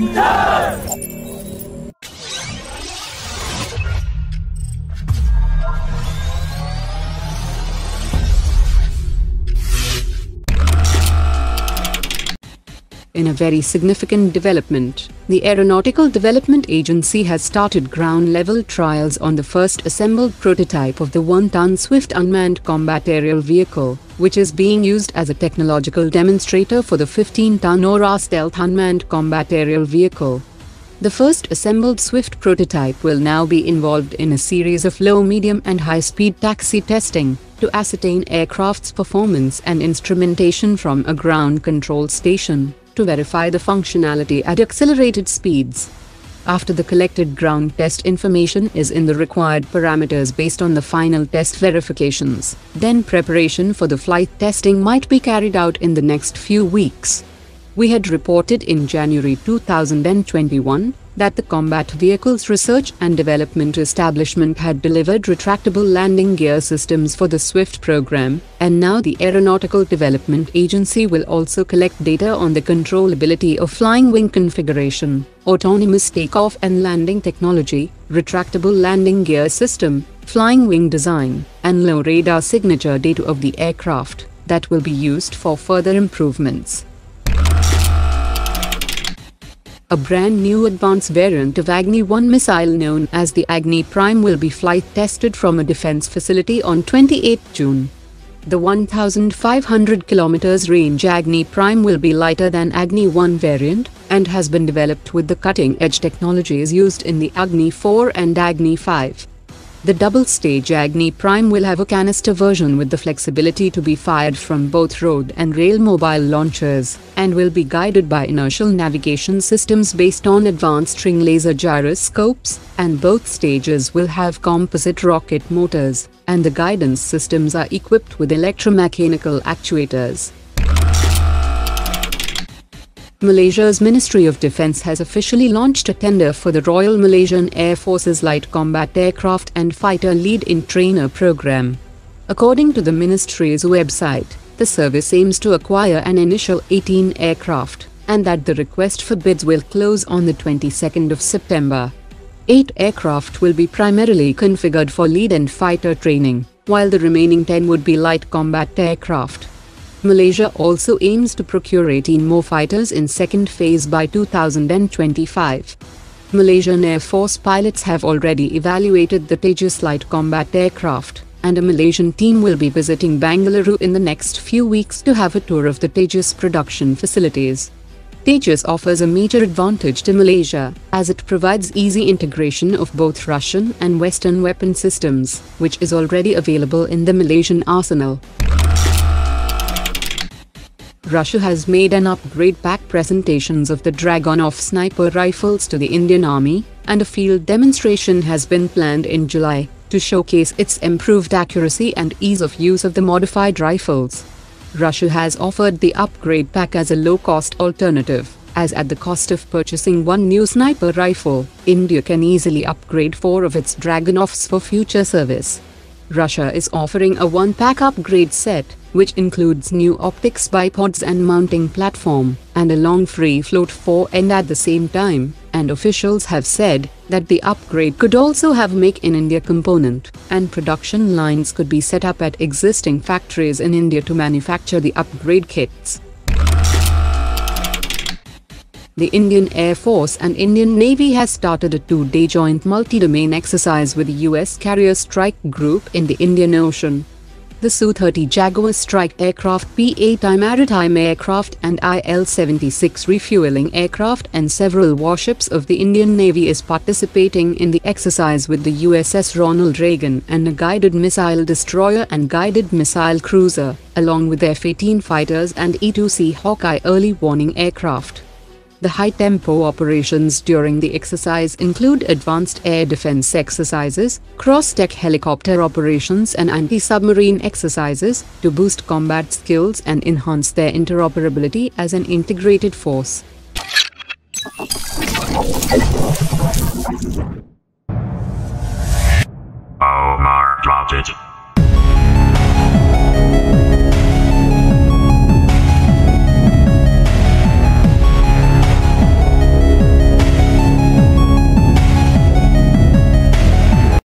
Tejas! In a very significant development, the Aeronautical Development Agency has started ground-level trials on the first assembled prototype of the 1-ton SWIFT unmanned combat aerial vehicle, which is being used as a technological demonstrator for the 15-ton Aura stealth unmanned combat aerial vehicle. The first assembled SWIFT prototype will now be involved in a series of low, medium and high-speed taxi testing, to ascertain aircraft's performance and instrumentation from a ground control station, to verify the functionality at accelerated speeds. After the collected ground test information is in the required parameters based on the final test verifications, then preparation for the flight testing might be carried out in the next few weeks. We had reported in January 2021 that the Combat Vehicles Research and Development Establishment had delivered retractable landing gear systems for the SWIFT program, and now the Aeronautical Development Agency will also collect data on the controllability of flying wing configuration, autonomous takeoff and landing technology, retractable landing gear system, flying wing design, and low radar signature data of the aircraft that will be used for further improvements. A brand new advanced variant of Agni-1 missile known as the Agni Prime will be flight tested from a defense facility on 28 June. The 1,500 km range Agni Prime will be lighter than Agni-1 variant, and has been developed with the cutting-edge technologies used in the Agni-4 and Agni-5. The double-stage Agni Prime will have a canister version with the flexibility to be fired from both road and rail mobile launchers, and will be guided by inertial navigation systems based on advanced string laser gyroscopes, and both stages will have composite rocket motors, and the guidance systems are equipped with electromechanical actuators. Malaysia's Ministry of Defence has officially launched a tender for the Royal Malaysian Air Forces Light Combat Aircraft and Fighter Lead-in-Trainer program. According to the ministry's website, the service aims to acquire an initial 18 aircraft, and that the request for bids will close on the 22nd of September. 8 aircraft will be primarily configured for lead and fighter training, while the remaining 10 would be light combat aircraft. Malaysia also aims to procure 18 more fighters in second phase by 2025. Malaysian Air Force pilots have already evaluated the Tejas light combat aircraft, and a Malaysian team will be visiting Bengaluru in the next few weeks to have a tour of the Tejas production facilities. Tejas offers a major advantage to Malaysia, as it provides easy integration of both Russian and Western weapon systems, which is already available in the Malaysian arsenal. Russia has made an upgrade pack presentations of the Dragunov sniper rifles to the Indian Army, and a field demonstration has been planned in July, to showcase its improved accuracy and ease of use of the modified rifles. Russia has offered the upgrade pack as a low-cost alternative, as at the cost of purchasing one new sniper rifle, India can easily upgrade 4 of its Dragunovs for future service. Russia is offering a one-pack upgrade set, which includes new optics bipods and mounting platform, and a long free float fore end at the same time, and officials have said that the upgrade could also have Make in India component, and production lines could be set up at existing factories in India to manufacture the upgrade kits. The Indian Air Force and Indian Navy has started a 2-day joint multi-domain exercise with the US Carrier Strike Group in the Indian Ocean. The Su-30 Jaguar strike aircraft, P-8I maritime aircraft and IL-76 refueling aircraft and several warships of the Indian Navy is participating in the exercise with the USS Ronald Reagan and a guided missile destroyer and guided missile cruiser, along with F-18 fighters and E-2C Hawkeye early warning aircraft. The high-tempo operations during the exercise include advanced air defense exercises, cross-tech helicopter operations and anti-submarine exercises, to boost combat skills and enhance their interoperability as an integrated force. Oh, Mar dropped it.